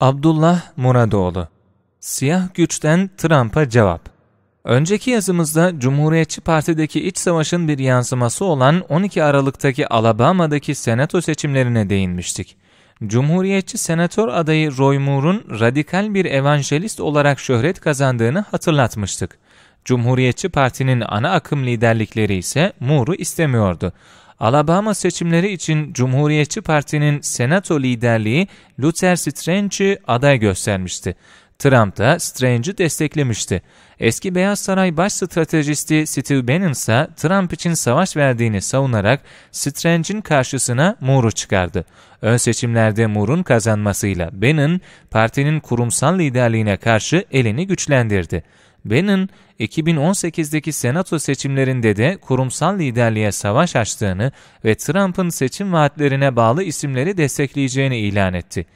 Abdullah Muradoğlu, Siyah Güç'ten Trump'a cevap. Önceki yazımızda Cumhuriyetçi Parti'deki iç savaşın bir yansıması olan 12 Aralık'taki Alabama'daki senato seçimlerine değinmiştik. Cumhuriyetçi senatör adayı Roy Moore'un radikal bir evanjelist olarak şöhret kazandığını hatırlatmıştık. Cumhuriyetçi Parti'nin ana akım liderlikleri ise Moore'u istemiyordu. Alabama seçimleri için Cumhuriyetçi Parti'nin senato liderliği Luther Strange'i aday göstermişti. Trump da Strange'i desteklemişti. Eski Beyaz Saray baş stratejisti Steve Bannon ise Trump için savaş verdiğini savunarak Strange'in karşısına Moore'u çıkardı. Ön seçimlerde Moore'un kazanmasıyla Bannon, partinin kurumsal liderliğine karşı elini güçlendirdi. Bannon, 2018'deki senato seçimlerinde de kurumsal liderliğe savaş açtığını ve Trump'ın seçim vaatlerine bağlı isimleri destekleyeceğini ilan etti.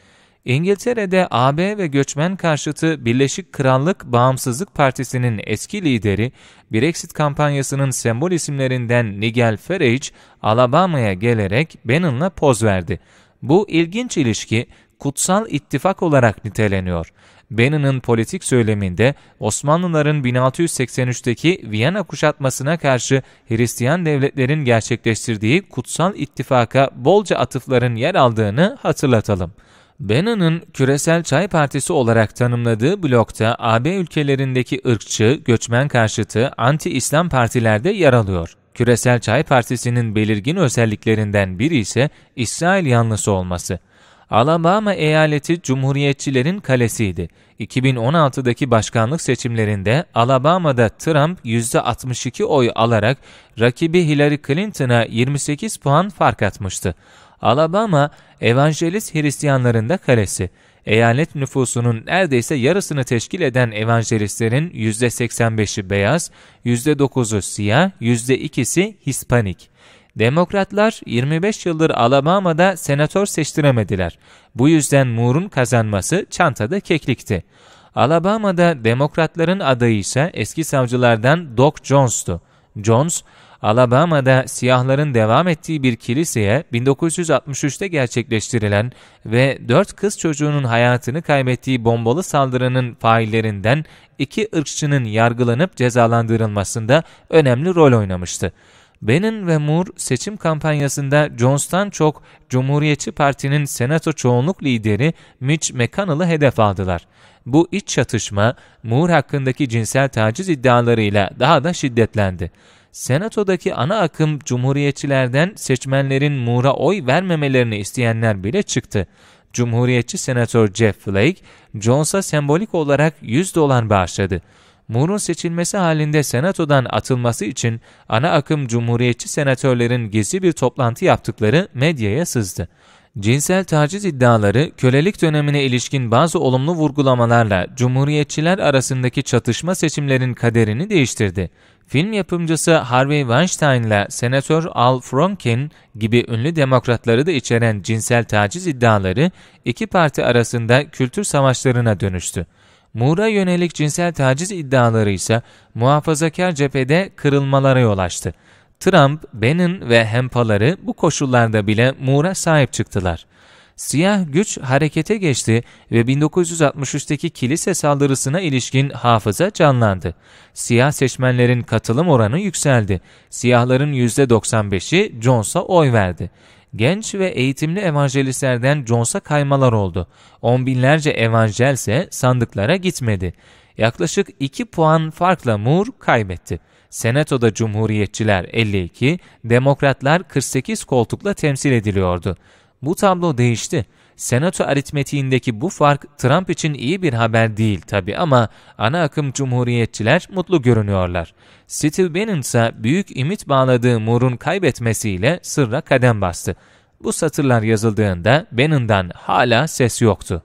İngiltere'de AB ve göçmen karşıtı Birleşik Krallık Bağımsızlık Partisi'nin eski lideri, Brexit kampanyasının sembol isimlerinden Nigel Farage, Alabama'ya gelerek Bannon'la poz verdi. Bu ilginç ilişki, kutsal ittifak olarak niteleniyor. Bannon'ın politik söyleminde Osmanlıların 1683'teki Viyana kuşatmasına karşı Hristiyan devletlerin gerçekleştirdiği kutsal ittifaka bolca atıfların yer aldığını hatırlatalım. Bannon'ın Küresel Çay Partisi olarak tanımladığı blokta AB ülkelerindeki ırkçı, göçmen karşıtı, anti-İslam partilerde yer alıyor. Küresel Çay Partisi'nin belirgin özelliklerinden biri ise İsrail yanlısı olması. Alabama eyaleti Cumhuriyetçilerin kalesiydi. 2016'daki başkanlık seçimlerinde Alabama'da Trump %62 oy alarak rakibi Hillary Clinton'a 28 puan fark atmıştı. Alabama, Evanjelist Hristiyanların da kalesi. Eyalet nüfusunun neredeyse yarısını teşkil eden Evanjelistlerin %85'i beyaz, %9'u siyah, %2'si Hispanik. Demokratlar 25 yıldır Alabama'da senatör seçtiremediler. Bu yüzden Moore'un kazanması çantada keklikti. Alabama'da Demokratların adayı ise eski savcılardan Doc Jones'tu. Jones, Alabama'da siyahların devam ettiği bir kiliseye 1963'te gerçekleştirilen ve 4 kız çocuğunun hayatını kaybettiği bombalı saldırının faillerinden 2 ırkçının yargılanıp cezalandırılmasında önemli rol oynamıştı. Bannon ve Moore seçim kampanyasında Jones'tan çok Cumhuriyetçi Parti'nin senato çoğunluk lideri Mitch McConnell'ı hedef aldılar. Bu iç çatışma Moore hakkındaki cinsel taciz iddialarıyla daha da şiddetlendi. Senatodaki ana akım Cumhuriyetçilerden seçmenlerin Moore'a oy vermemelerini isteyenler bile çıktı. Cumhuriyetçi Senatör Jeff Flake, Jones'a sembolik olarak $100 bağışladı. Moore'un seçilmesi halinde senatodan atılması için ana akım Cumhuriyetçi senatörlerin gizli bir toplantı yaptıkları medyaya sızdı. Cinsel taciz iddiaları, kölelik dönemine ilişkin bazı olumlu vurgulamalarla Cumhuriyetçiler arasındaki çatışma seçimlerin kaderini değiştirdi. Film yapımcısı Harvey Weinstein ile Senatör Al Franken gibi ünlü demokratları da içeren cinsel taciz iddiaları iki parti arasında kültür savaşlarına dönüştü. Moore'a yönelik cinsel taciz iddiaları ise muhafazakar cephede kırılmalara yol açtı. Trump, Bannon ve hempaları bu koşullarda bile Moore'a sahip çıktılar. Siyah Güç harekete geçti ve 1963'teki kilise saldırısına ilişkin hafıza canlandı. Siyah seçmenlerin katılım oranı yükseldi. Siyahların %95'i Jones'a oy verdi. Genç ve eğitimli evanjelistlerden Jones'a kaymalar oldu. On binlerce evanjel ise sandıklara gitmedi. Yaklaşık 2 puan farkla Moore kaybetti. Senatoda Cumhuriyetçiler 52, Demokratlar 48 koltukla temsil ediliyordu. Bu tablo değişti. Senato aritmetiğindeki bu fark Trump için iyi bir haber değil tabii ama ana akım Cumhuriyetçiler mutlu görünüyorlar. Steve Bannon ise büyük ümit bağladığı Moore'un kaybetmesiyle sırra kadem bastı. Bu satırlar yazıldığında Bannon'dan hala ses yoktu.